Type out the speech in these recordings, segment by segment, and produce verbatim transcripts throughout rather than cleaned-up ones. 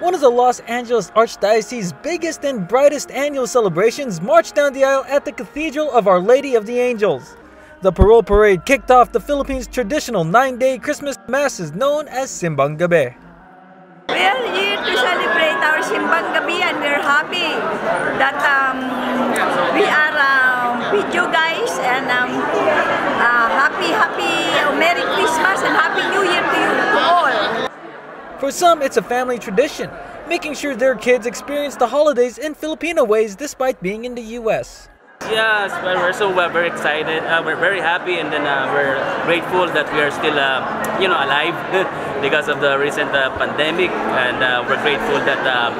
one of the Los Angeles Archdiocese's biggest and brightest annual celebrations marched down the aisle at the Cathedral of Our Lady of the Angels. The parol parade kicked off the Philippines' traditional nine-day Christmas masses known as Simbang Gabi. We are here to celebrate our Simbang Gabi, and we're happy that um, we are uh, with you guys, and um, uh, happy, happy, uh, Merry Christmas and Happy New Year to you all. For some, it's a family tradition, making sure their kids experience the holidays in Filipino ways despite being in the U S Yes, well, we're so uh, very excited. Uh, we're very happy, and then uh, we're grateful that we are still, uh, you know, alive because of the recent uh, pandemic. And uh, we're grateful that uh,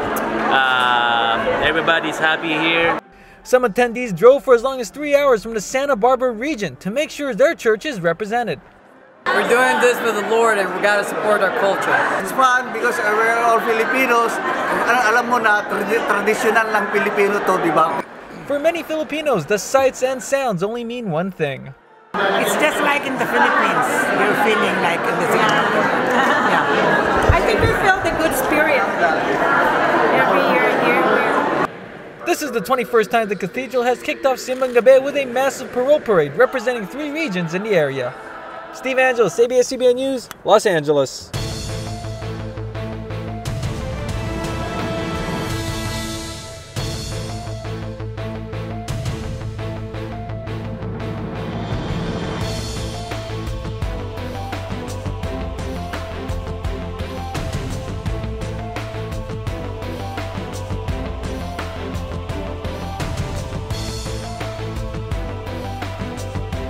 uh, everybody's happy here. Some attendees drove for as long as three hours from the Santa Barbara region to make sure their church is represented. We're doing this for the Lord, and we gotta support our culture. It's fun because we're all Filipinos. Alam mo na traditional lang Pilipino to, di ba? For many Filipinos, the sights and sounds only mean one thing. It's just like in the Philippines, you're feeling like in the Philippines. Yeah. I think we felt the good spirit every year here. This is the twenty-first time the cathedral has kicked off Simbang Gabi with a massive parol parade representing three regions in the area. Steve Angeles, A B S C B N News, Los Angeles.